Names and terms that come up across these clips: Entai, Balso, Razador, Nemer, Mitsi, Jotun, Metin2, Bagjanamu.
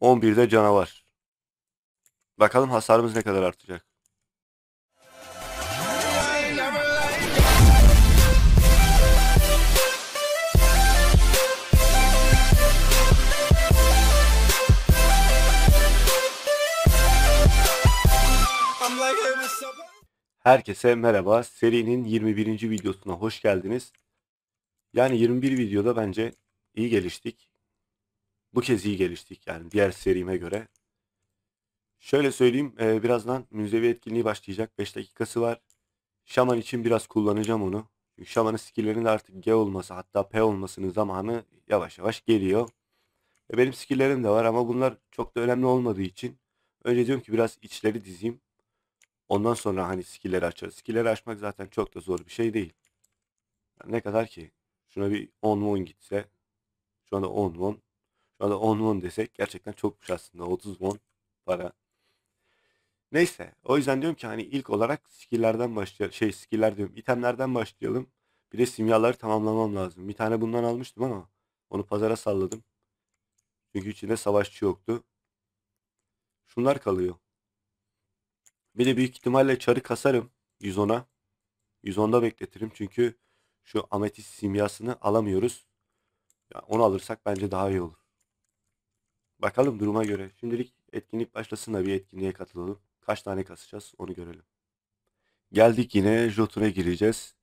11'de canavar. Bakalım hasarımız ne kadar artacak. Herkese merhaba. Serinin 21. videosuna hoş geldiniz. Yani 21 videoda bence iyi geliştik. Bu kez iyi geliştik yani diğer serime göre. Şöyle söyleyeyim, birazdan münzevi etkinliği başlayacak. 5 dakikası var. Şaman için biraz kullanacağım onu. Çünkü şamanın skilllerinin artık G olması, hatta P olmasının zamanı yavaş yavaş geliyor. Benim skilllerim de var ama bunlar çok da önemli olmadığı için önce diyorum ki biraz içleri dizeyim. Ondan sonra hani skillleri açarız. Skillleri açmak zaten çok da zor bir şey değil. Yani ne kadar ki şuna bir 10-10 gitse, şu anda 10-10, şu anda 10-10 desek gerçekten çokmuş aslında, 30-10 para. Neyse, o yüzden diyorum ki hani ilk olarak skilllerden başlayalım, itemlerden başlayalım. Bir de simyaları tamamlamam lazım. Bir tane bundan almıştım ama onu pazara salladım. Çünkü içinde savaşçı yoktu. Şunlar kalıyor. Bir de büyük ihtimalle çarı kasarım 110'a. 110'da bekletirim çünkü şu ametist simyasını alamıyoruz. Yani onu alırsak bence daha iyi olur. Bakalım duruma göre. Şimdilik etkinlik başlasın da bir etkinliğe katılalım. Kaç tane kasacağız onu görelim. Geldik yine Jotun'a gireceğiz.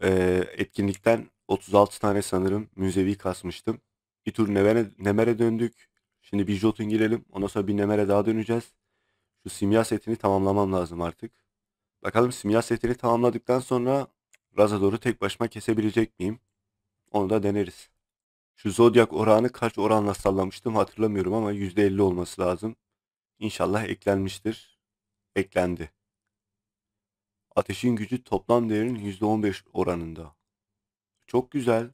Etkinlikten 36 tane sanırım müzevi kasmıştım. Bir tur Nemer'e döndük. Şimdi bir Jotun girelim. Ondan sonra bir Nemer'e daha döneceğiz. Şu simya setini tamamlamam lazım artık. Bakalım simya setini tamamladıktan sonra Razador'u tek başıma kesebilecek miyim? Onu da deneriz. Şu Zodyak oranı kaç oranla sallamıştım hatırlamıyorum ama %50 olması lazım. İnşallah eklenmiştir. Eklendi. Ateşin gücü toplam değerinin %15 oranında. Çok güzel.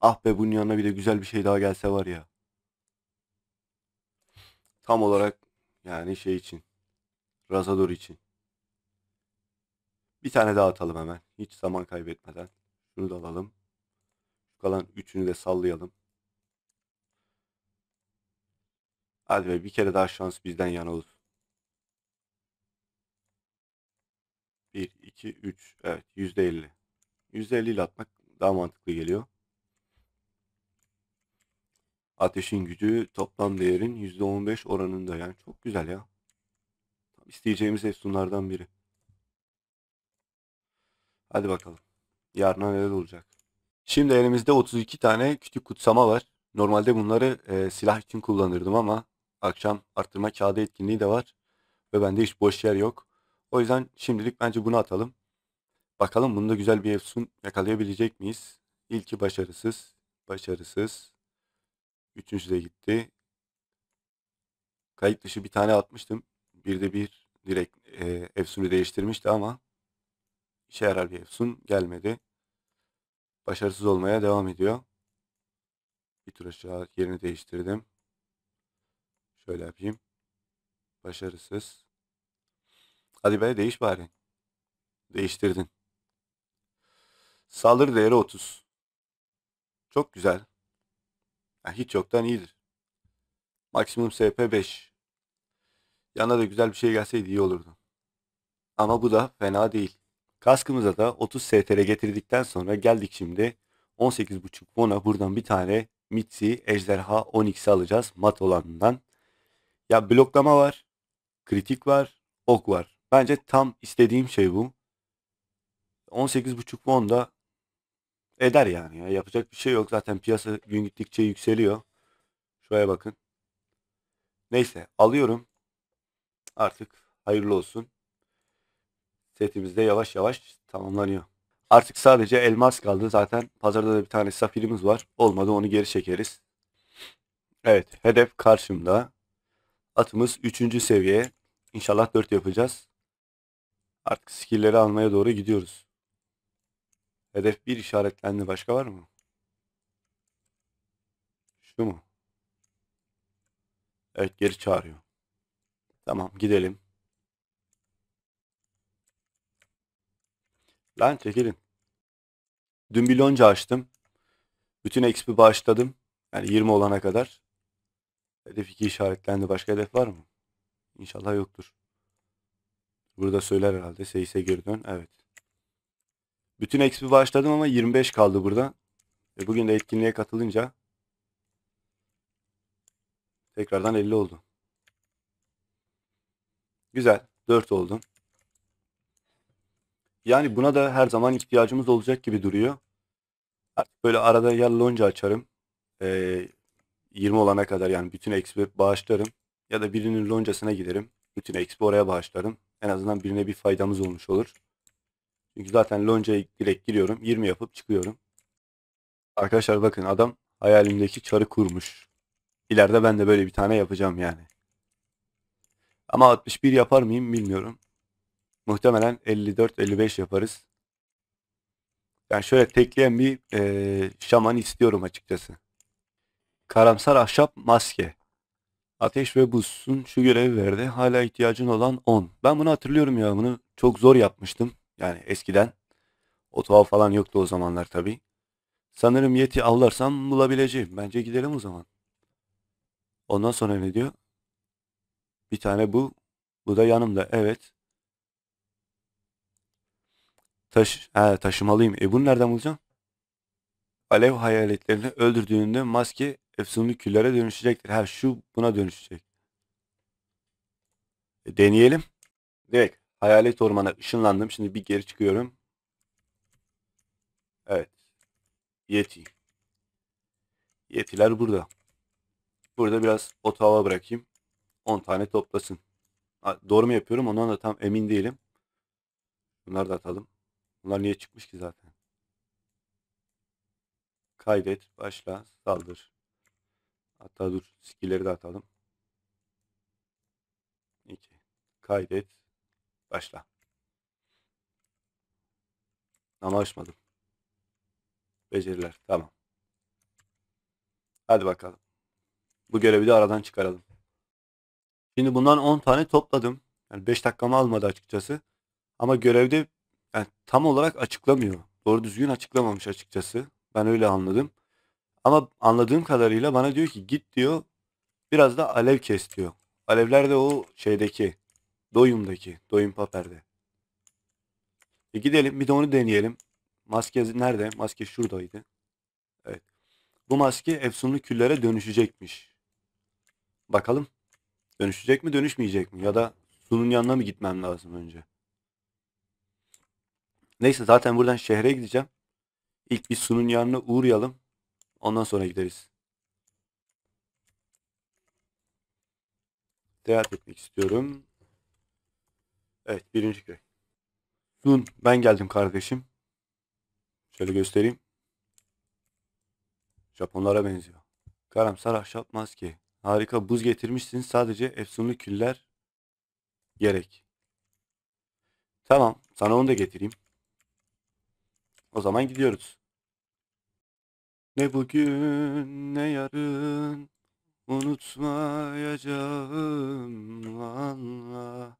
Ah be, bunun yanına bir de güzel bir şey daha gelse var ya. Tam olarak yani şey için, Razador için. Bir tane daha atalım hemen. Hiç zaman kaybetmeden. Şunu da alalım. Şu kalan üçünü de sallayalım. Hadi be, bir kere daha şans bizden yana olsun. 1, 2, 3. Evet, %50. %50 ile atmak daha mantıklı geliyor. Ateşin gücü toplam değerin %15 oranında, yani çok güzel ya. Tam isteyeceğimiz efsunlardan biri. Hadi bakalım. Yarına neler olacak. Şimdi elimizde 32 tane kütük kutsama var. Normalde bunları silah için kullanırdım ama akşam arttırma kağıdı etkinliği de var. Ve bende hiç boş yer yok. O yüzden şimdilik bence bunu atalım. Bakalım bunda güzel bir efsun yakalayabilecek miyiz? İlki başarısız. Başarısız. Üçüncü de gitti. Kayıt dışı bir tane atmıştım. Bir de bir direkt efsunu değiştirmişti ama işe yarar bir efsun gelmedi. Başarısız olmaya devam ediyor. Bir tur aşağı yerini değiştirdim. Şöyle yapayım. Başarısız. Hadi be, değiş bari. Değiştirdin. Saldırı değeri 30. Çok güzel. Hiç yoktan iyidir. Maksimum SP 5. Yanına da güzel bir şey gelseydi iyi olurdu. Ama bu da fena değil. Kaskımıza da 30 STR getirdikten sonra geldik şimdi. 18.5 bona buradan bir tane Mitsi Ejderha 10x'i alacağız. Mat olanından. Ya bloklama var. Kritik var. Ok var. Bence tam istediğim şey bu. 18.5 bon da eder yani ya. Yapacak bir şey yok. Zaten piyasa gün gittikçe yükseliyor. Şuraya bakın. Neyse, alıyorum. Artık hayırlı olsun. Setimiz de yavaş yavaş tamamlanıyor. Artık sadece elmas kaldı. Zaten pazarda da bir tane safirimiz var. Olmadı onu geri çekeriz. Evet, hedef karşımda. Atımız 3. seviye. İnşallah 4 yapacağız. Artık skillleri almaya doğru gidiyoruz. Hedef 1 işaretlendi. Başka var mı? Şu mu? Evet, geri çağırıyor. Tamam, gidelim. Lan çekilin. Dün bir lonca açtım. Bütün XP bağışladım. Yani 20 olana kadar. Hedef 2 işaretlendi. Başka hedef var mı? İnşallah yoktur. Burada söyler herhalde. Seyse geri dön. Evet. Bütün XP başladım ama 25 kaldı burada. Ve bugün de etkinliğe katılınca tekrardan 50 oldu. Güzel. 4 oldu. Yani buna da her zaman ihtiyacımız olacak gibi duruyor. Artık böyle arada ya lonca açarım. 20 olana kadar yani bütün XP bağışlarım. Ya da birinin loncasına giderim. Bütün XP oraya bağışlarım. En azından birine bir faydamız olmuş olur. Çünkü zaten loncaya direkt giriyorum. 20 yapıp çıkıyorum. Arkadaşlar bakın adam hayalimdeki çarı kurmuş. İleride ben de böyle bir tane yapacağım yani. Ama 61 yapar mıyım bilmiyorum. Muhtemelen 54-55 yaparız. Yani şöyle tekleyen bir şaman istiyorum açıkçası. Karamsar ahşap maske. Ateş ve buzsun şu görevi verdi. Hala ihtiyacın olan 10. Ben bunu hatırlıyorum ya. Bunu çok zor yapmıştım. Yani eskiden. Otoav falan yoktu o zamanlar tabii. Sanırım yeti avlarsam bulabileceğim. Bence gidelim o zaman. Ondan sonra ne diyor? Bir tane bu. Bu da yanımda. Evet. Taşımalıyım. Bunu nereden bulacağım? Alev hayaletlerini öldürdüğünde maske efsunlu küllere dönüşecektir. Ha şu buna dönüşecek. Deneyelim. Direkt hayalet ormana ışınlandım. Şimdi bir geri çıkıyorum. Evet. Yeti. Yetiler burada. Burada biraz otağa bırakayım. 10 tane toplasın. Doğru mu yapıyorum? Ondan da tam emin değilim. Bunları da atalım. Bunlar niye çıkmış ki zaten? Kaydet, başla, saldır. Hatta dur, skill'leri de atalım. 2. Kaydet, başla. Ama açmadım. Beceriler, tamam. Hadi bakalım. Bu görevi de aradan çıkaralım. Şimdi bundan 10 tane topladım. Yani 5 dakikamı almadı açıkçası. Ama görevde yani tam olarak açıklamıyor. Doğru düzgün açıklamamış açıkçası. Ben öyle anladım. Ama anladığım kadarıyla bana diyor ki git diyor. Biraz da alev kes diyor. Alevler de o şeydeki. Doyumdaki. Doyum paperde. Gidelim bir de onu deneyelim. Maske nerede? Maske şuradaydı. Evet. Bu maske efsunlu küllere dönüşecekmiş. Bakalım. Dönüşecek mi dönüşmeyecek mi? Ya da sunun yanına mı gitmem lazım önce? Neyse zaten buradan şehre gideceğim. İlk bir sunun yanına uğrayalım. Ondan sonra gideriz. Seyahat etmek istiyorum. Evet birinci köy. Sun ben geldim kardeşim. Şöyle göstereyim. Japonlara benziyor. Karamsar ahşap maske. Harika buz getirmişsin. Sadece efsunlu küller gerek. Tamam sana onu da getireyim. O zaman gidiyoruz. Ne bugün ne yarın unutmayacağım valla.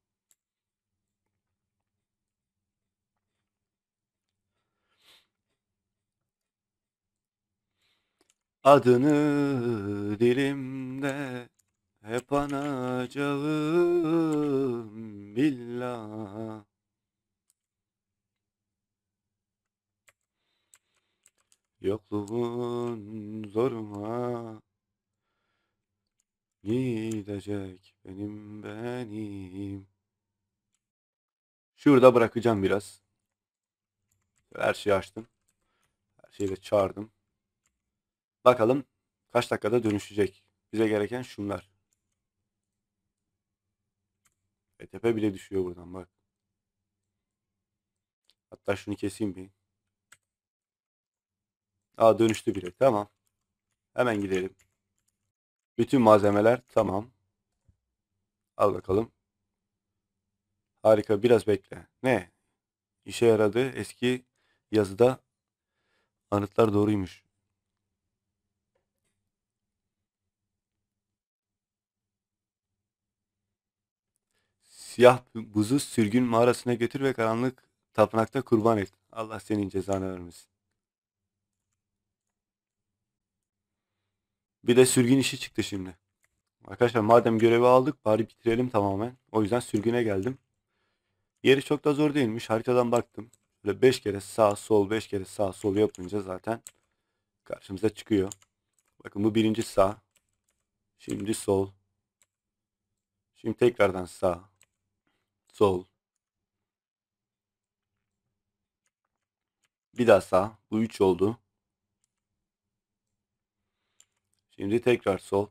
Adını dilimde hep anacağım billah. Yokluğun zoruma gidecek benim. Şurada bırakacağım biraz. Her şeyi açtım. Her şeyi de çağırdım. Bakalım kaç dakikada dönüşecek. Bize gereken şunlar. Tepe bile düşüyor buradan bak. Hatta şunu keseyim bir. Aa dönüştü bile. Tamam. Hemen gidelim. Bütün malzemeler tamam. Al bakalım. Harika biraz bekle. Ne? İşe yaradı. Eski yazıda anıtlar doğruymuş. Siyah buzu sürgün mağarasına götür ve karanlık tapınakta kurban et. Allah senin cezanı vermesin. Bir de sürgün işi çıktı şimdi. Arkadaşlar madem görevi aldık bari bitirelim tamamen. O yüzden sürgüne geldim. Yeri çok da zor değilmiş. Haritadan baktım. Böyle 5 kere sağ sol 5 kere sağ sol yapınca zaten karşımıza çıkıyor. Bakın bu birinci sağ. Şimdi sol. Şimdi tekrardan sağ. Sol. Bir daha sağ. Bu 3 oldu. Şimdi tekrar sol.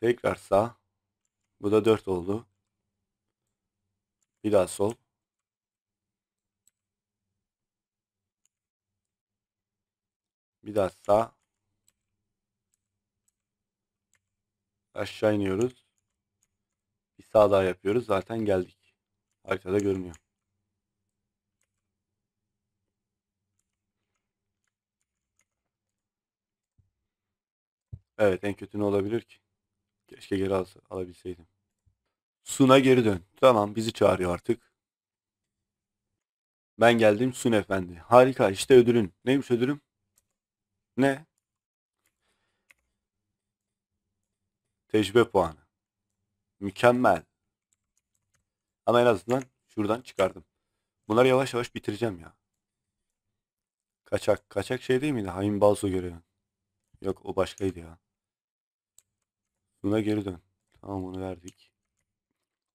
Tekrar sağ. Bu da 4 oldu. Bir daha sol. Bir daha sağ. Aşağı iniyoruz. Bir sağ daha yapıyoruz. Zaten geldik. Arkada görünüyor. Evet, en kötü ne olabilir ki? Keşke geri alabilseydim. Sun'a geri dön. Tamam, bizi çağırıyor artık. Ben geldim Sun efendi. Harika, işte ödülün. Neymiş ödülüm? Ne? Tecrübe puanı. Mükemmel. Ama en azından şuradan çıkardım. Bunları yavaş yavaş bitireceğim ya. Kaçak. Kaçak şey değil miydi? Hain Balso görevi. Yok, o başkaydı ya. Buna geri dön. Tamam, onu verdik.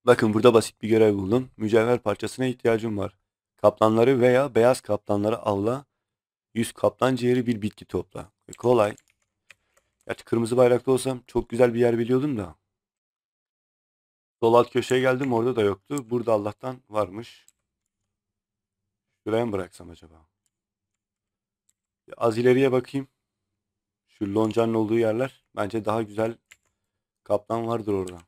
Bakın burada basit bir görev buldum. Mücevher parçasına ihtiyacım var. Kaplanları veya beyaz kaplanları avla. 100 kaplan ciğeri bir bitki topla. Kolay. Gerçi kırmızı bayraklı olsam çok güzel bir yer biliyordum da. Sol alt köşeye geldim, orada da yoktu. Burada Allah'tan varmış. Şuraya mı bıraksam acaba? Bir az ileriye bakayım. Şu loncanın olduğu yerler. Bence daha güzel kaplan vardır orada.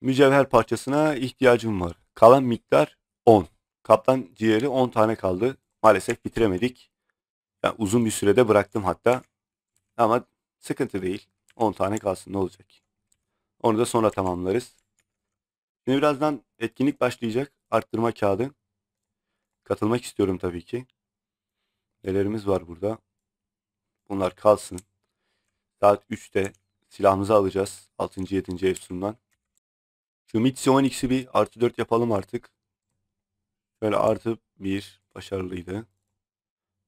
Mücevher parçasına ihtiyacım var. Kalan miktar 10. Kaplan ciğeri 10 tane kaldı. Maalesef bitiremedik. Yani uzun bir sürede bıraktım hatta. Ama sıkıntı değil. 10 tane kalsın, ne olacak? Onu da sonra tamamlarız. Şimdi birazdan etkinlik başlayacak. Arttırma kağıdı. Katılmak istiyorum tabii ki. Nelerimiz var burada? Bunlar kalsın. Saat 3'te silahımızı alacağız. 6. 7. Efsun'dan. Şu Mitsi 10x'i bir artı 4 yapalım artık. Şöyle artı 1. Başarılıydı.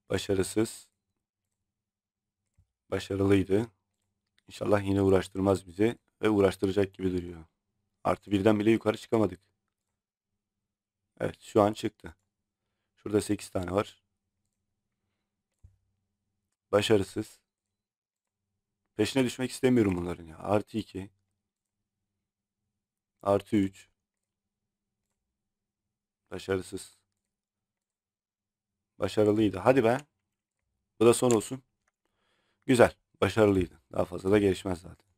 Başarısız. Başarılıydı. İnşallah yine uğraştırmaz bizi. Ve uğraştıracak gibi duruyor. Artı 1'den bile yukarı çıkamadık. Evet, şu an çıktı. Şurada 8 tane var. Başarısız. Peşine düşmek istemiyorum bunların ya. Artı 2. Artı 3. Başarısız. Başarılıydı. Hadi be. Bu da son olsun. Güzel. Başarılıydı. Daha fazla da gelişmez zaten.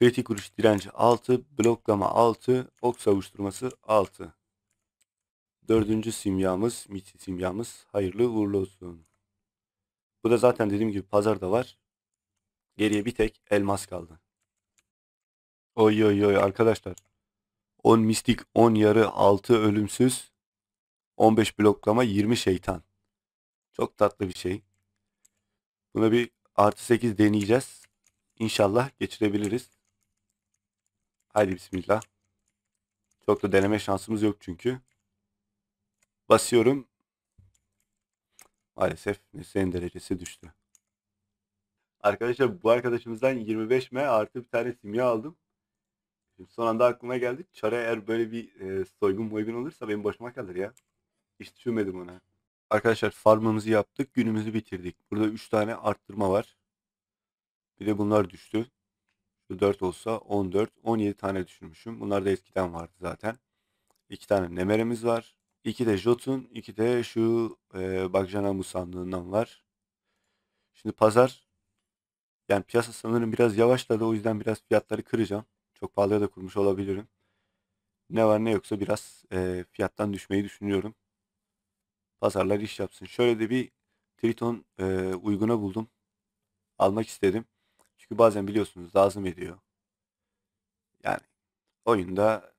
Kritik vuruş direnci 6. Bloklama 6. Ok savuşturması 6. 4. simyamız. Mitsi simyamız. Hayırlı uğurlu olsun. Bu da zaten dediğim gibi pazarda var. Geriye bir tek elmas kaldı. Oy oy oy arkadaşlar. 10 mistik, 10 yarı, 6 ölümsüz, 15 bloklama, 20 şeytan. Çok tatlı bir şey. Buna bir artı 8 deneyeceğiz. İnşallah geçirebiliriz. Haydi bismillah. Çok da deneme şansımız yok çünkü. Basıyorum. Maalesef Nesli'nin derecesi düştü. Arkadaşlar bu arkadaşımızdan 25M artı bir tane simya aldım. Şimdi son anda aklıma geldik. Çara eğer böyle bir soygun olursa benim başıma kalır ya. Hiç düşünmedim ona. Arkadaşlar farmımızı yaptık. Günümüzü bitirdik. Burada 3 tane arttırma var. Bir de bunlar düştü. Şu 4 olsa 14. 17 tane düşürmüşüm. Bunlar da eskiden vardı zaten. 2 tane nemeremiz var. 2 de Jotun. 2 de şu Bagjanamu sandığından var. Şimdi pazar. Yani piyasa sanırım biraz yavaşladı. O yüzden biraz fiyatları kıracağım. Çok pahalıya da kurmuş olabilirim. Ne var ne yoksa biraz fiyattan düşmeyi düşünüyorum. Pazarlar iş yapsın. Şöyle de bir Triton uyguna buldum. Almak istedim. Çünkü bazen biliyorsunuz lazım ediyor. Yani oyunda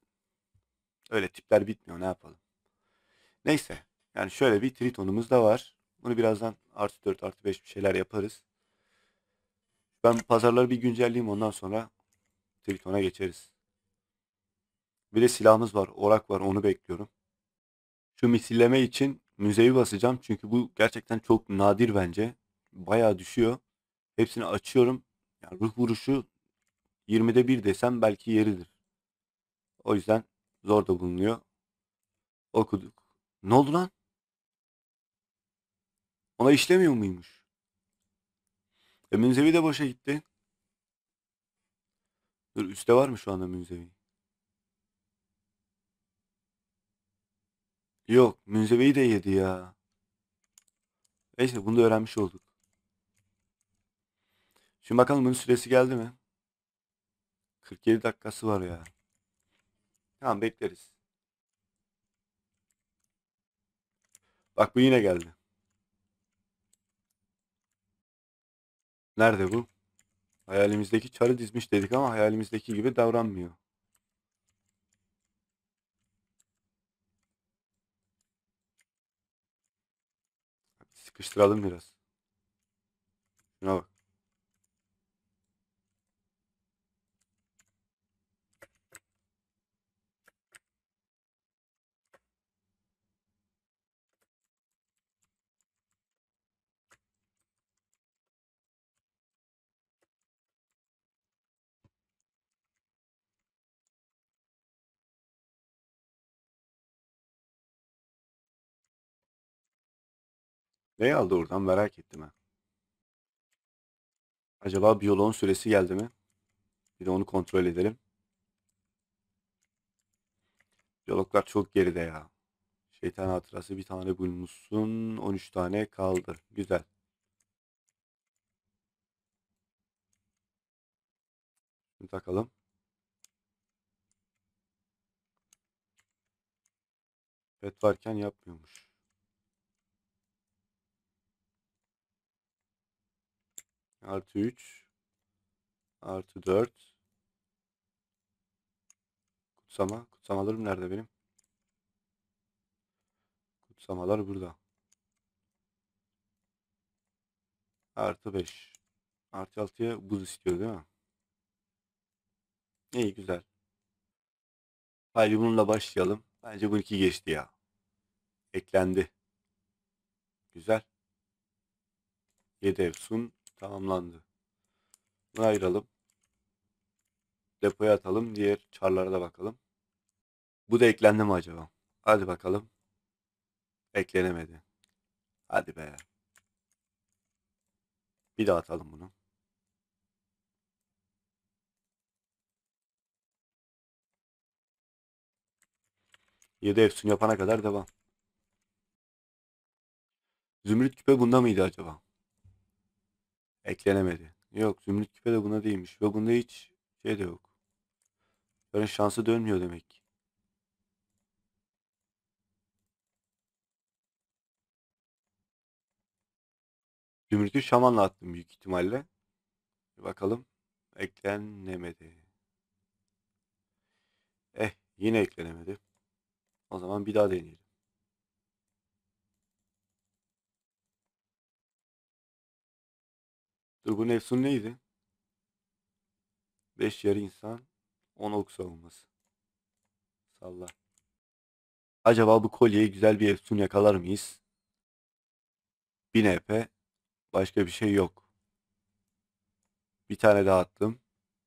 öyle tipler bitmiyor, ne yapalım. Neyse. Yani şöyle bir Triton'umuz da var. Bunu birazdan artı 4 artı 5 bir şeyler yaparız. Ben pazarları bir güncelleyeyim, ondan sonra Triton'a geçeriz. Bir de silahımız var. Orak var. Onu bekliyorum. Şu misilleme için müzeyi basacağım. Çünkü bu gerçekten çok nadir bence. Bayağı düşüyor. Hepsini açıyorum. Yani ruh vuruşu 20'de 1 desem belki yeridir. O yüzden zor da bulunuyor. Okuduk. Ne oldu lan? Ona işlemiyor muymuş? Münzevi de boşa gitti. Dur, üstte var mı şu anda münzevi? Yok, münzeveyi de yedi ya. Neyse, bunu da öğrenmiş olduk. Şimdi bakalım bunun süresi geldi mi? 47 dakikası var ya. Tamam, bekleriz. Bak, bu yine geldi. Nerede bu? Hayalimizdeki çarı dizmiş dedik ama hayalimizdeki gibi davranmıyor. Sıkıştıralım biraz. Şuna bak. Ne aldı oradan, merak ettim ha. Acaba biyoloğun süresi geldi mi? Bir de onu kontrol edelim. Biyologlar çok geride ya. Şeytan hatırası bir tane bulmuşsun. 13 tane kaldı. Güzel. Şimdi takalım. Pet varken yapmıyormuş. Artı 3. Artı 4. Kutsama. Kutsamalarım nerede benim? Kutsamalar burada. Artı 5. Artı 6'ya buz istiyor değil mi? İyi, güzel. Haydi bununla başlayalım. Bence bu iki geçti ya. Eklendi. Güzel. 7 efsun. Tamamlandı. Bunu ayıralım. Depoya atalım. Diğer çarlara da bakalım. Bu da eklendi mi acaba? Hadi bakalım. Eklenemedi. Hadi be. Bir daha atalım bunu. Yedi efsun yapana kadar devam. Zümrüt küpe bunda mıydı acaba? Eklenemedi. Yok, zümrüt küpe de buna değilmiş. Ve bunda hiç şey de yok. Böyle şansı dönmüyor demek ki. Zümrütü şamanla attım büyük ihtimalle. Bir bakalım. Eklenemedi. Yine eklenemedi. O zaman bir daha deneyelim. Dur, bu nefsun neydi? 5 yarı insan, 10 ok savunması. Salla. Acaba bu kolyeye güzel bir efsun yakalar mıyız? 1000 EP. Başka bir şey yok. Bir tane daha attım.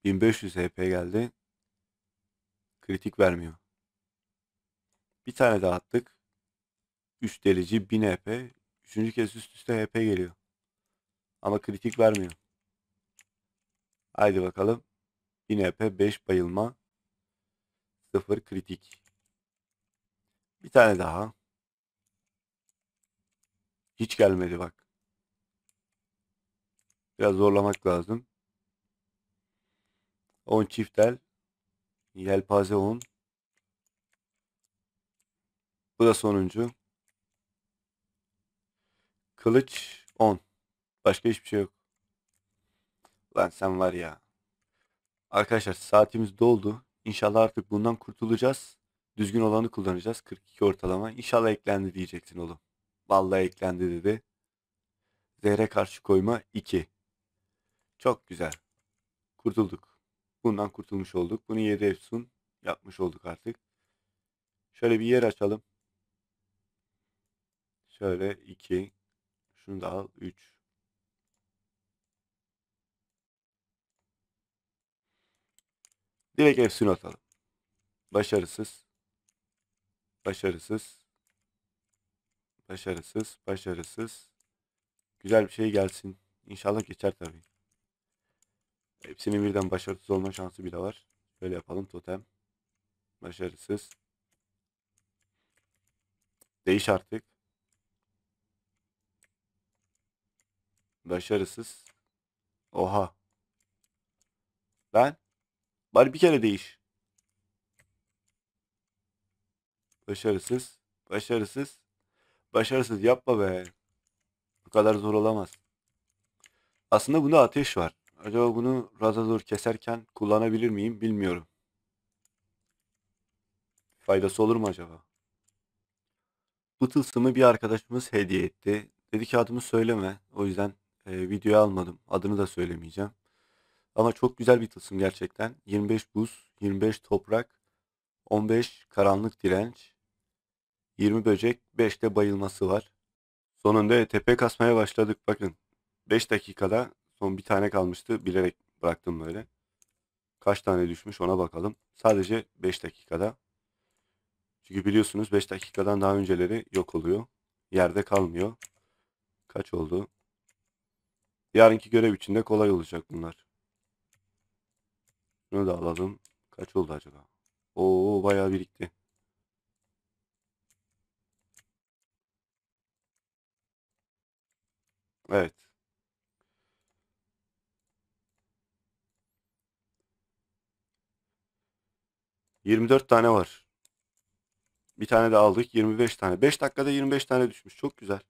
1500 EP geldi. Kritik vermiyor. Bir tane daha attık. 3 delici 1000 EP. 3. kez üst üste EP geliyor. Ama kritik vermiyor. Haydi bakalım. 1000 EP, 5 bayılma, 0 kritik. Bir tane daha. Hiç gelmedi bak. Biraz zorlamak lazım. 10 çiftel. Yelpaze 10. Bu da sonuncu. Kılıç 10. Başka hiçbir şey yok. Lan sen var ya. Arkadaşlar, saatimiz doldu. İnşallah artık bundan kurtulacağız. Düzgün olanı kullanacağız. 42 ortalama. İnşallah eklendi diyeceksin oğlum. Vallahi eklendi dedi. Zehre karşı koyma 2. Çok güzel. Kurtulduk. Bundan kurtulmuş olduk. Bunu 7 efsun yapmış olduk artık. Şöyle bir yer açalım. Şöyle 2. Şunu da al. 3. Direkt efsun atalım. Başarısız. Başarısız. Başarısız. Başarısız. Güzel bir şey gelsin. İnşallah geçer tabii. Hepsinin birden başarısız olma şansı bile var. Böyle yapalım totem. Başarısız. Değiş artık. Başarısız. Oha. Lan. Bari bir kere değiş. Başarısız. Başarısız. Başarısız yapma be. Bu kadar zor olamaz. Aslında bunda ateş var. Acaba bunu Razazor keserken kullanabilir miyim bilmiyorum. Faydası olur mu acaba? Bu tılsımı bir arkadaşımız hediye etti. Dedi ki adımı söyleme. O yüzden videoya almadım. Adını da söylemeyeceğim. Ama çok güzel bir tılsım gerçekten. 25 buz, 25 toprak, 15 karanlık direnç, 20 böcek, 5 de bayılması var. Sonunda tepe kasmaya başladık. Bakın 5 dakikada son bir tane kalmıştı. Bilerek bıraktım böyle. Kaç tane düşmüş ona bakalım. Sadece 5 dakikada. Çünkü biliyorsunuz 5 dakikadan daha önceleri yok oluyor. Yerde kalmıyor. Kaç oldu? Yarınki görev için de kolay olacak bunlar. Şunu da alalım. Kaç oldu acaba? Oo bayağı birikti. Evet. ...24 tane var. Bir tane de aldık. 25 tane. 5 dakikada 25 tane düşmüş. Çok güzel.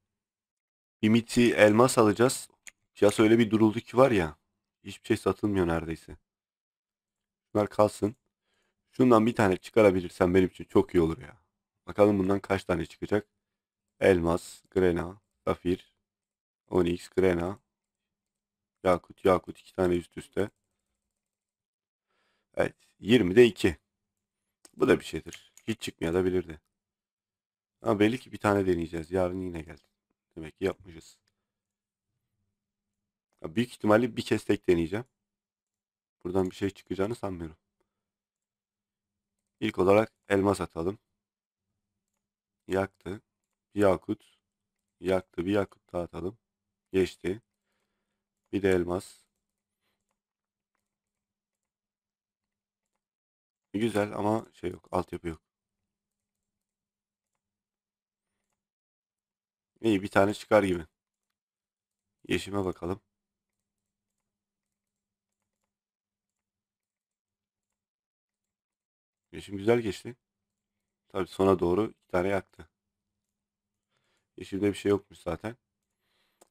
Bir miti elmas alacağız. Piyasa öyle bir duruldu ki var ya. Hiçbir şey satılmıyor neredeyse. Bunlar kalsın. Şundan bir tane çıkarabilirsem benim için çok iyi olur ya. Bakalım bundan kaç tane çıkacak. Elmas, grena, safir, onyx, grena, yakut, yakut 2 tane üst üste. Evet. 20'de 2. Bu da bir şeydir. Hiç çıkmayabilirdi. Ama belli ki bir tane deneyeceğiz. Yarın yine geldi. Demek ki yapmışız. Ya büyük ihtimalle bir kez tek deneyeceğim. Buradan bir şey çıkacağını sanmıyorum. İlk olarak elmas atalım. Yaktı. Bir yakut. Yaktı. Bir yakut daha atalım. Geçti. Bir de elmas. Güzel ama şey yok. Altyapı yok. İyi bir tane çıkar gibi. Yeşime bakalım. Yeşim güzel geçti. Tabii sona doğru iki tane yaktı. Yeşimde bir şey yokmuş zaten.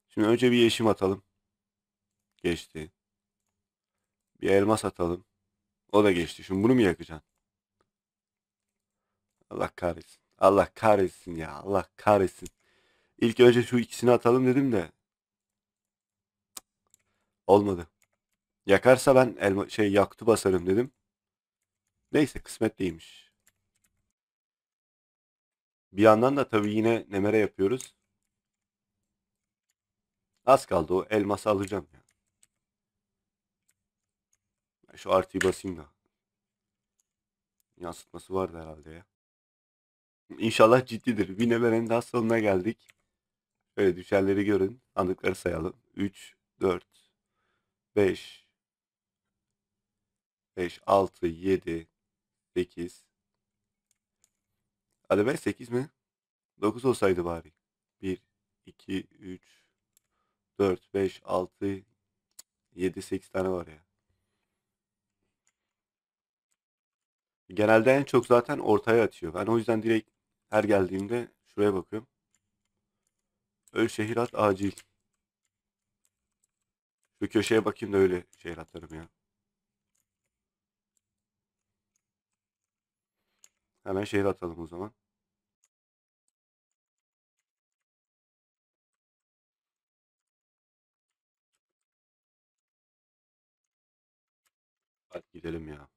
Şimdi önce bir yeşim atalım. Geçti. Bir elmas atalım. O da geçti. Şimdi bunu mu yakacaksın? Allah kahretsin. Allah kahretsin ya. Allah kahretsin. İlk önce şu ikisini atalım dedim de. Olmadı. Yakarsa ben yaktı basarım dedim. Neyse kısmetliymiş. Bir yandan da tabii yine nemere yapıyoruz. Az kaldı o elması alacağım ya. Ben şu artıyı basayım da. Yansıtması vardı herhalde ya. İnşallah ciddidir. Bir nemerenin daha sonuna geldik. Şöyle düşerleri görün. Sandıkları sayalım. 3, 4, 5, 6, 7, 8. Hadi be 8 mi? 9 olsaydı bari. 1, 2, 3, 4, 5, 6, 7, 8 tane var ya. Genelde en çok zaten ortaya atıyor. Ben o yüzden direkt her geldiğimde şuraya bakıyorum. Öl şehir at acil. Şu köşeye bakayım da öyle şehir atarım ya. Hemen şehir atalım o zaman. Hadi gidelim ya.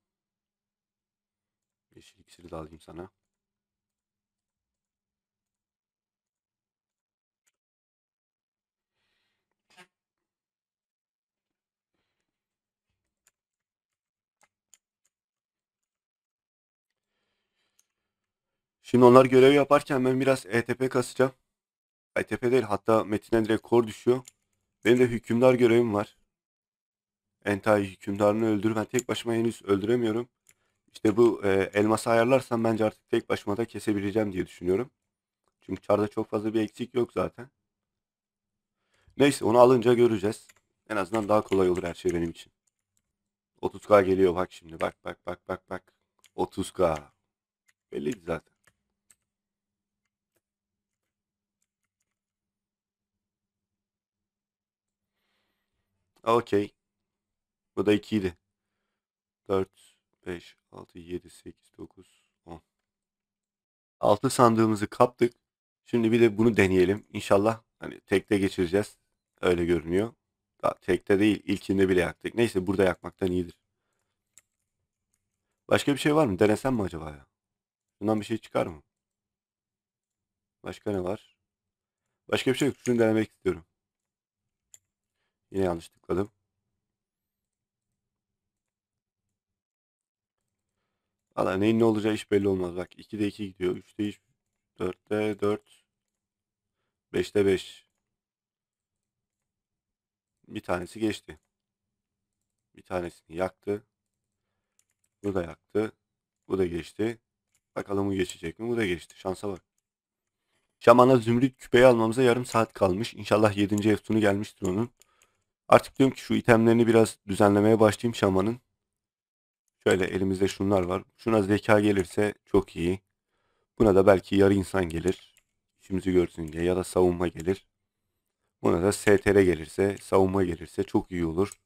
Yeşil iksiri de alayım sana. Şimdi onlar görev yaparken ben biraz ETP kasacağım. ETP değil, hatta Metin'e direkt kor düşüyor. Benim de hükümdar görevim var. Entai hükümdarını öldür. Ben tek başıma henüz öldüremiyorum. İşte bu elması ayarlarsam bence artık tek başıma da kesebileceğim diye düşünüyorum. Çünkü çarda çok fazla bir eksik yok zaten. Neyse, onu alınca göreceğiz. En azından daha kolay olur her şey benim için. 30k geliyor bak şimdi. Bak. 30k. Belliydi zaten. Okey. Bu da 2 idi. 4, 5, 6, 7, 8, 9, 10. 6 sandığımızı kaptık. Şimdi bir de bunu deneyelim. İnşallah hani tekte geçireceğiz. Öyle görünüyor. Daha tekte değil, ilkinde bile yaktık. Neyse, burada yakmaktan iyidir. Başka bir şey var mı? Denesem mi acaba ya? Bundan bir şey çıkar mı? Başka ne var? Başka bir şey yok. Şunu denemek istiyorum. Yine yanlış tıkladım. Valla neyin ne olacağı hiç belli olmaz. Bak 2'de 2 gidiyor. 3'de 3. 4'te 4. 5'te 5. Bir tanesi geçti. Bir tanesini yaktı. Bu da yaktı. Bu da geçti. Bakalım bu geçecek mi? Bu da geçti. Şansa bak. Şaman'a zümrüt küpeyi almamıza yarım saat kalmış. İnşallah 7. Eftun'u gelmiştir onun. Artık diyorum ki şu itemlerini biraz düzenlemeye başlayayım şamanın. Şöyle elimizde şunlar var. Şuna zeka gelirse çok iyi. Buna da belki yarı insan gelir. İşimizi görsün diye, ya da savunma gelir. Buna da STR gelirse, savunma gelirse çok iyi olur.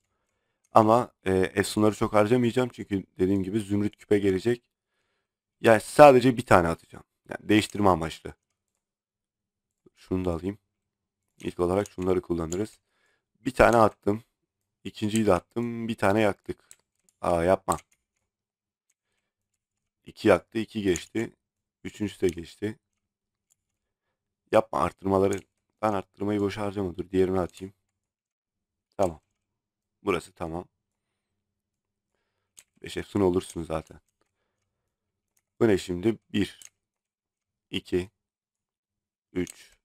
Ama efsunları çok harcamayacağım. Çünkü dediğim gibi zümrüt küpe gelecek. Yani sadece bir tane atacağım. Yani değiştirme amaçlı. Şunu da alayım. İlk olarak şunları kullanırız. Bir tane attım. İkinciyi de attım. Bir tane yaktık. Aa, yapma. 2 yaktı. 2 geçti. Üçüncüsü de geçti. Yapma arttırmaları. Ben arttırmayı boşa harcamadım. Diğerini atayım. Tamam. Burası tamam. 5 efsun olursun zaten. Bu ne şimdi? 1 2 3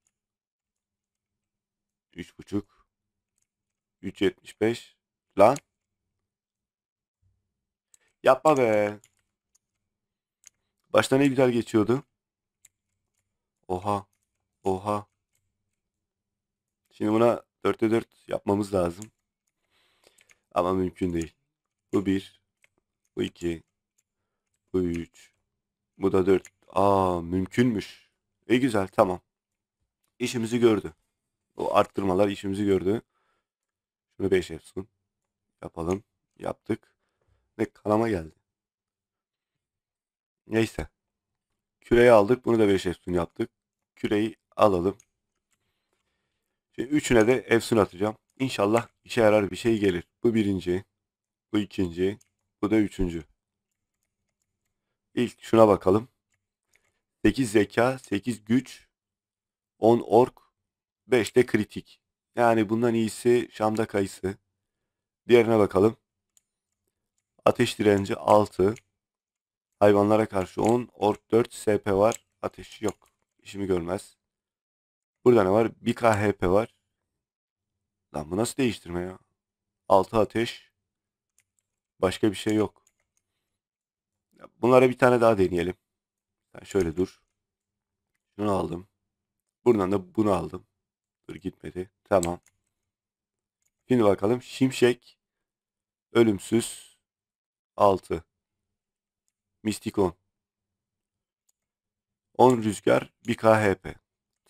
3,5 3.75 lan. Yapma be. Başta ne güzel geçiyordu. Oha. Oha. Şimdi buna 4'te 4 yapmamız lazım. Ama mümkün değil. Bu 1. Bu 2. Bu 3. Bu da 4. Aa, mümkünmüş. E güzel, tamam. İşimizi gördü. O arttırmalar işimizi gördü. Şunu 5 efsun yapalım. Yaptık. Ve kanama geldi. Neyse. Küreyi aldık. Bunu da 5 efsun yaptık. Küreyi alalım. Şimdi üçüne de efsun atacağım. İnşallah işe yarar bir şey gelir. Bu birinci. Bu ikinci. Bu da üçüncü. İlk şuna bakalım. 8 zeka. 8 güç. 10 ork. 5 de kritik. Yani bundan iyisi Şam'da kayısı. Diğerine bakalım. Ateş direnci 6. Hayvanlara karşı 10. Ork 4. SP var. Ateş yok. İşimi görmez. Burada ne var? 1k HP var. Lan bu nasıl değiştirme ya? 6 ateş. Başka bir şey yok. Bunlara bir tane daha deneyelim. Yani şöyle dur. Şunu aldım. Buradan da bunu aldım. Dur, gitmedi. Tamam. Şimdi bakalım. Şimşek. Ölümsüz. 6. Mistik 10. 10 rüzgar. 1k HP.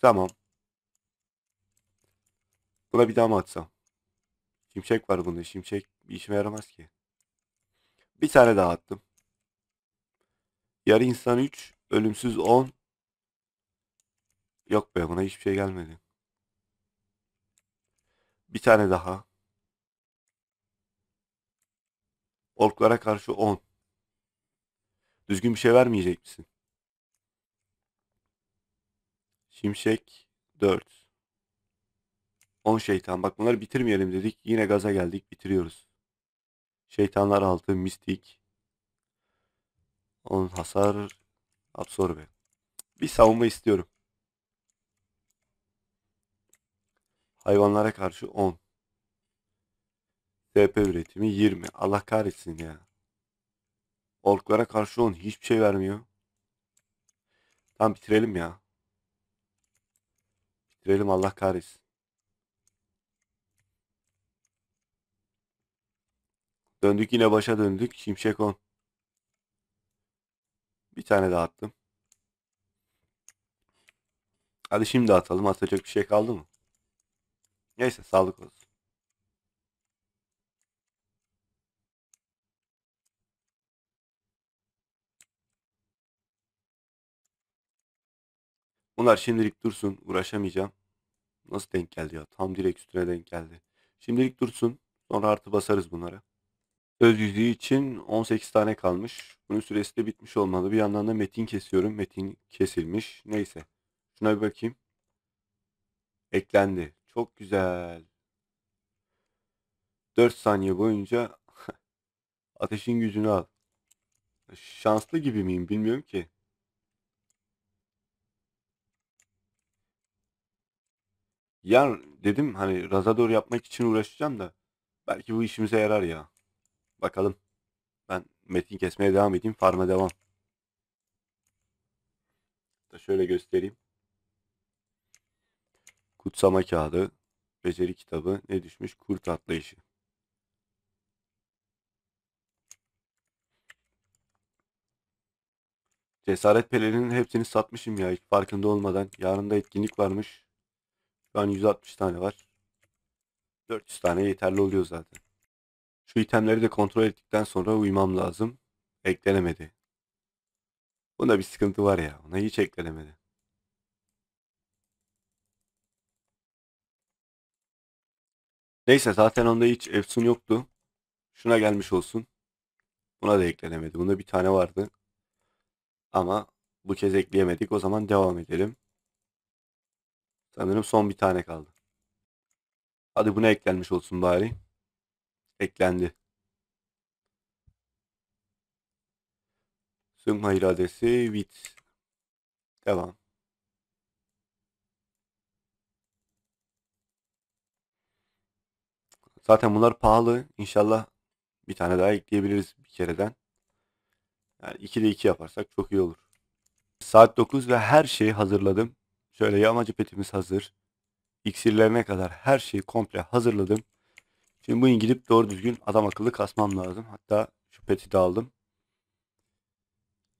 Tamam. Buna bir daha mı atsam? Şimşek var bunda. Şimşek bir işime yaramaz ki. Bir tane daha attım. Yarı insan 3. Ölümsüz 10. Yok be, buna hiçbir şey gelmedi. Bir tane daha. Orklara karşı 10. Düzgün bir şey vermeyecek misin? Şimşek 4. 10 şeytan. Bak bunları bitirmeyelim dedik. Yine gaza geldik. Bitiriyoruz. Şeytanlar 6. Mistik. 10 hasar. Absorbe. Bir savunma istiyorum. Hayvanlara karşı 10. TP üretimi 20. Allah kahretsin ya. Orklara karşı 10. Hiçbir şey vermiyor. Tam bitirelim ya. Bitirelim Allah kahretsin. Döndük yine başa döndük. Şimşek 10. Bir tane daha attım. Hadi şimdi atalım. Atacak bir şey kaldı mı? Neyse sağlık olsun. Bunlar şimdilik dursun. Uğraşamayacağım. Nasıl denk geldi ya? Tam direkt üstüne denk geldi. Şimdilik dursun. Sonra artı basarız bunlara. Söz yüzüğü için 18 tane kalmış. Bunun süresi de bitmiş olmalı. Bir yandan da metin kesiyorum. Metin kesilmiş. Neyse. Şuna bir bakayım. Eklendi. Çok güzel. 4 saniye boyunca ateşin gücünü al. Şanslı gibi miyim bilmiyorum ki. Ya dedim hani Razador yapmak için uğraşacağım da belki bu işimize yarar ya. Bakalım. Ben metin kesmeye devam edeyim. Farm'a devam. Da şöyle göstereyim. Kutsama kağıdı. Beceri kitabı. Ne düşmüş? Kurt atlayışı. Cesaret pelerinin hepsini satmışım ya. Hiç farkında olmadan. Yarın da etkinlik varmış. Şu an 160 tane var. 400 tane yeterli oluyor zaten. Şu itemleri de kontrol ettikten sonra uymam lazım. Eklenemedi. Bunda bir sıkıntı var ya. Ona hiç eklenemedi. Neyse zaten onda hiç efsun yoktu. Şuna gelmiş olsun. Buna da eklenemedi. Bunda bir tane vardı. Ama bu kez ekleyemedik. O zaman devam edelim. Sanırım son bir tane kaldı. Hadi buna eklenmiş olsun bari. Eklendi. Sığınma iradesi bit. Devam. Zaten bunlar pahalı. İnşallah bir tane daha ekleyebiliriz bir kereden. Yani 2'de 2 yaparsak çok iyi olur. Saat 9 ve her şeyi hazırladım. Şöyle yağmacı petimiz hazır. İksirlerine kadar her şeyi komple hazırladım. Şimdi bu gidip doğru düzgün adam akıllı kasmam lazım. Hatta şu peti de aldım.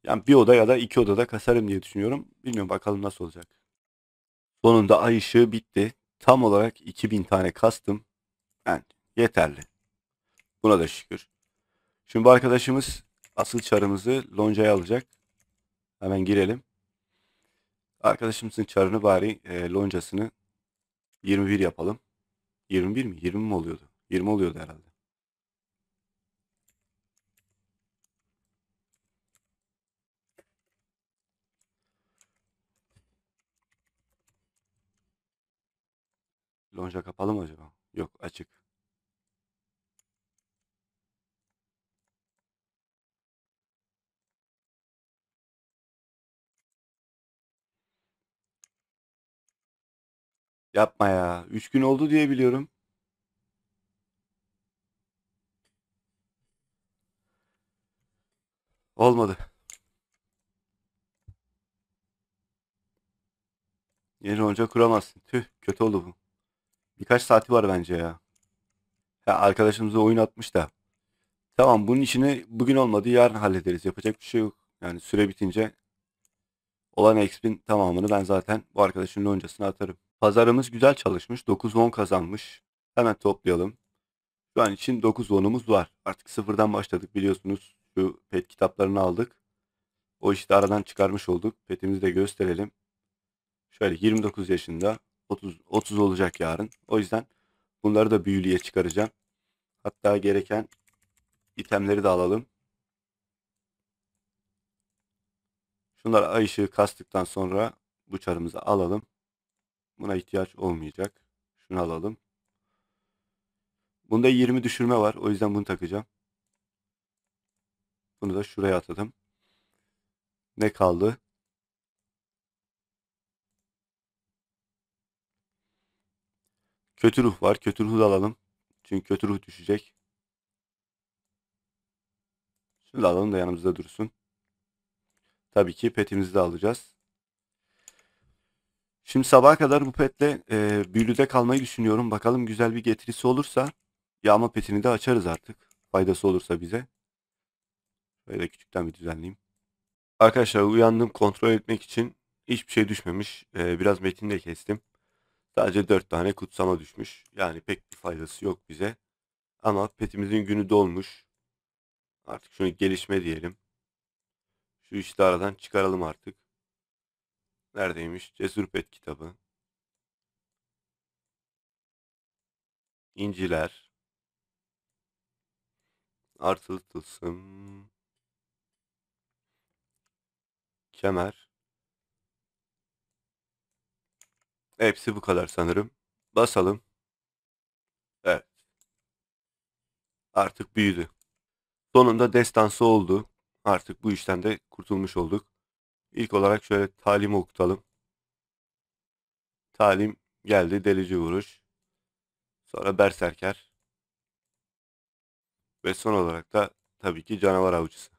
Yani bir oda ya da iki odada kasarım diye düşünüyorum. Bilmiyorum bakalım nasıl olacak. Sonunda ay ışığı bitti. Tam olarak 2000 tane kastım. Yani yeterli. Buna da şükür. Şimdi bu arkadaşımız asıl çarımızı loncaya alacak. Hemen girelim. Arkadaşımızın çarını bari loncasını 21 yapalım. 21 mi? 20 mi oluyordu? 20 oluyordu herhalde. Lonca kapalı mı acaba? Yok açık. Yapma ya. 3 gün oldu diye biliyorum. Olmadı. Yeni lonca kuramazsın. Tüh kötü oldu bu. Birkaç saati var bence ya. Ya arkadaşımıza oyun atmış da. Tamam bunun işini bugün olmadı yarın hallederiz. Yapacak bir şey yok. Yani süre bitince olan exp'in tamamını ben zaten bu arkadaşın loncasına atarım. Pazarımız güzel çalışmış. 9-10 kazanmış. Hemen toplayalım. Şu an için 9-10'umuz var. Artık sıfırdan başladık biliyorsunuz. Şu pet kitaplarını aldık. O işi de aradan çıkarmış olduk. Petimizi de gösterelim. Şöyle 29 yaşında. 30 olacak yarın. O yüzden bunları da büyülüye çıkaracağım. Hatta gereken itemleri de alalım. Şunları ay ışığı kastıktan sonra bu çarımızı alalım. Buna ihtiyaç olmayacak. Şunu alalım. Bunda 20 düşürme var. O yüzden bunu takacağım. Bunu da şuraya atadım. Ne kaldı? Kötü ruh var. Kötü ruhu da alalım. Çünkü kötü ruh düşecek. Şunu da alalım da yanımızda dursun. Tabii ki petimizi de alacağız. Şimdi sabaha kadar bu petle büyülüde kalmayı düşünüyorum. Bakalım güzel bir getirisi olursa yağma petini de açarız artık. Faydası olursa bize. Böyle küçükten bir düzenleyeyim. Arkadaşlar uyandım, kontrol etmek için hiçbir şey düşmemiş. Biraz metin de kestim. Sadece 4 tane kutsama düşmüş. Yani pek bir faydası yok bize. Ama petimizin günü dolmuş. Artık şunu gelişme diyelim. Şu işte aradan çıkaralım artık. Neredeymiş? Cesur Pet kitabı. İnciler. Artılı tılsım. Kemer. Hepsi bu kadar sanırım. Basalım. Evet. Artık büyüdü. Sonunda destansı oldu. Artık bu işten de kurtulmuş olduk. İlk olarak şöyle talimi okutalım. Talim geldi. Delici vuruş. Sonra berserker. Ve son olarak da tabii ki canavar avcısı.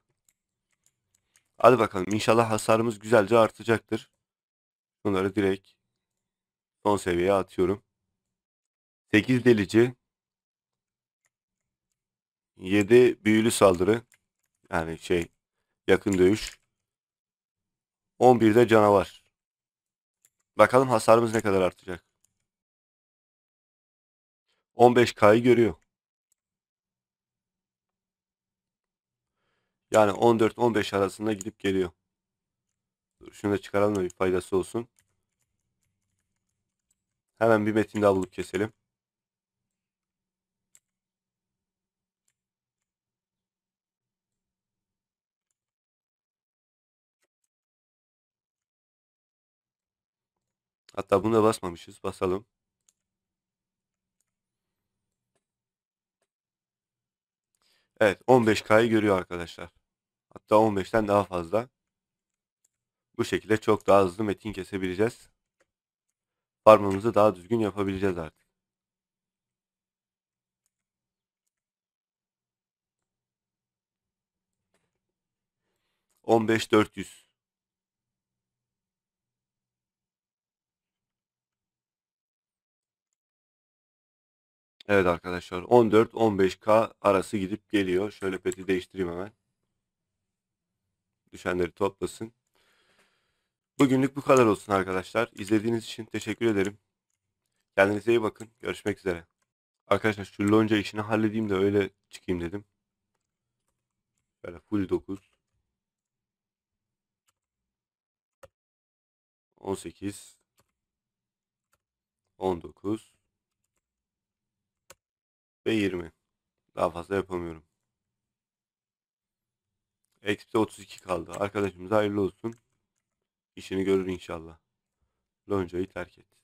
Hadi bakalım. İnşallah hasarımız güzelce artacaktır. Bunları direkt son seviyeye atıyorum. 8 delici. 7 büyülü saldırı. Yani yakın dövüş. 11 de canavar. Bakalım hasarımız ne kadar artacak. 15K'yı görüyor. Yani 14-15 arasında gidip geliyor. Dur, şunu da çıkaralım da bir faydası olsun. Hemen bir metin daha bulup keselim. Hatta bunu da basmamışız. Basalım. Evet, 15K'yı görüyor arkadaşlar. Hatta 15'ten daha fazla. Bu şekilde çok daha hızlı metin kesebileceğiz. Farmımızı daha düzgün yapabileceğiz artık. %15-400. Evet arkadaşlar, 14-15K arası gidip geliyor. Şöyle peti değiştireyim hemen. Düşenleri toplasın. Bugünlük bu kadar olsun arkadaşlar. İzlediğiniz için teşekkür ederim. Kendinize iyi bakın. Görüşmek üzere. Arkadaşlar şu lonca işini halledeyim de öyle çıkayım dedim. Böyle full 9. 18. 19. Ve 20. Daha fazla yapamıyorum. Eksp'de 32 kaldı. Arkadaşımıza hayırlı olsun. İşini görür inşallah. Lonca'yı terk et.